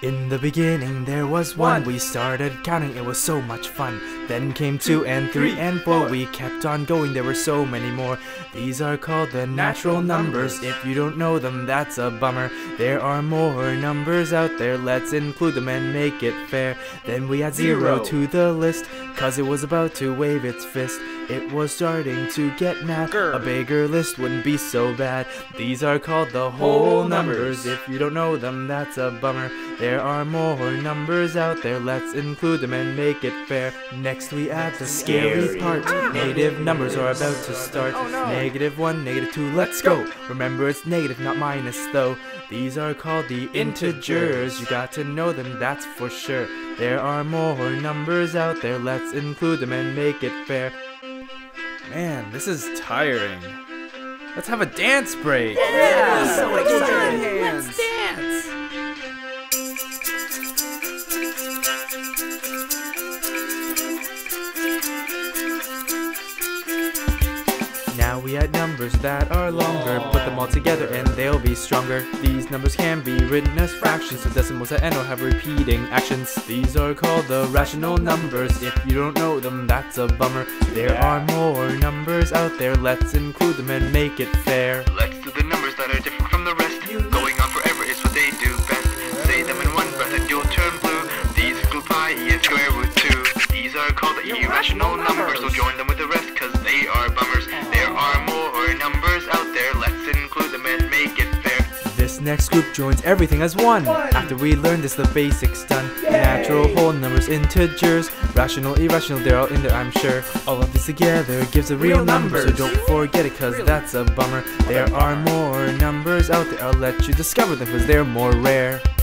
In the beginning there was one. We started counting, it was so much fun. Then came 2 and 3 and 4. We kept on going, there were so many more. These are called the natural numbers. If you don't know them, that's a bummer. There are more numbers out there, let's include them and make it fair. Then we add 0 to the list, cause it was about to wave its fist. It was starting to get mad. A bigger list wouldn't be so bad. These are called the whole numbers. If you don't know them, that's a bummer. There are more numbers out there, let's include them and make it fair. Next we add the scary part. Negative numbers are about to start. -1, -2, let's go. Remember it's negative, not minus though. These are called the integers. You got to know them, that's for sure. There are more numbers out there, let's include them and make it fair. Man, this is tiring. Let's have a dance break! Yeah! This is so exciting! Let's dance! Now we add numbers that are longer. Put them all together and they'll be stronger. These numbers can be written as fractions, so decimals at end will have repeating actions. These are called the rational numbers. If you don't know them, that's a bummer. There are more numbers out there, let's include them and make it fair. Let's do the numbers that are different from the rest. Going on forever is what they do best. Say them in one breath and you'll turn blue. These include pi and square root 2. These are called the irrational numbers, so join them with the rest, cause they are bummers. Are more numbers out there, let's include them and make it fair. This next group joins everything as one. After we learn this, the basics done. Yay. Natural whole numbers, integers, rational, irrational, they're all in there, I'm sure. All of this together gives a real number, so don't forget it, cause that's a bummer. There are more numbers out there, I'll let you discover them, cause they're more rare.